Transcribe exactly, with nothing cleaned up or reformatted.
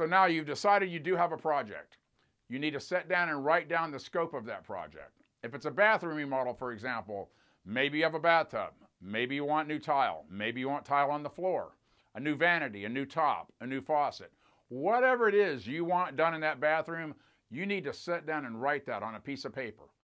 So now you've decided you do have a project. You need to sit down and write down the scope of that project. If it's a bathroom remodel, for example, maybe you have a bathtub, maybe you want new tile, maybe you want tile on the floor, a new vanity, a new top, a new faucet. Whatever it is you want done in that bathroom, you need to sit down and write that on a piece of paper.